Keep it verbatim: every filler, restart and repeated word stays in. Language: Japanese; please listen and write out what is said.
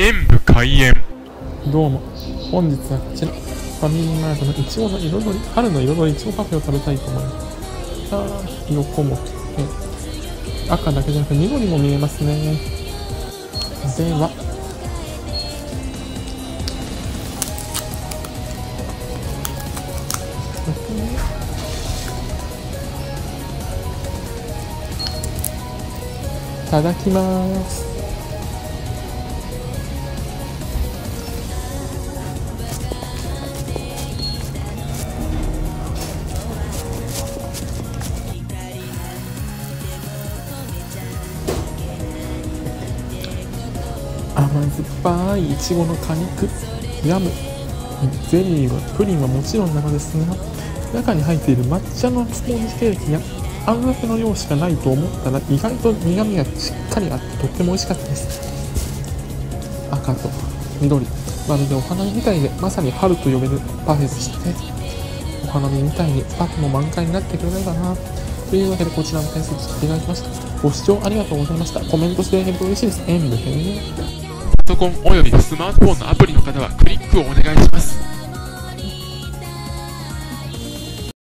演舞開演。どうも、本日はこちらファミリーマートのいちごの彩り、春の彩りいちごパフェを食べたいと思います。あー、色こも赤だけじゃなく緑も見えますね。では、いただきます。甘酸っぱいいちごの果肉、ヤム、ゼリーはプリンはもちろんなのですが、中に入っている抹茶のスポンジケーキやあんだけの量しかないと思ったら意外と苦みがしっかりあってとっても美味しかったです。赤と緑、まるでお花見みたいで、まさに春と呼べるパフェでして、お花見みたいにパフェも満開になってくれないかなというわけで、こちらの点数を切っていただきました。ご視聴ありがとうございました。コメントしていただけると嬉しいです。演舞編、パソコンおよびスマートフォンのアプリの方はクリックをお願いします。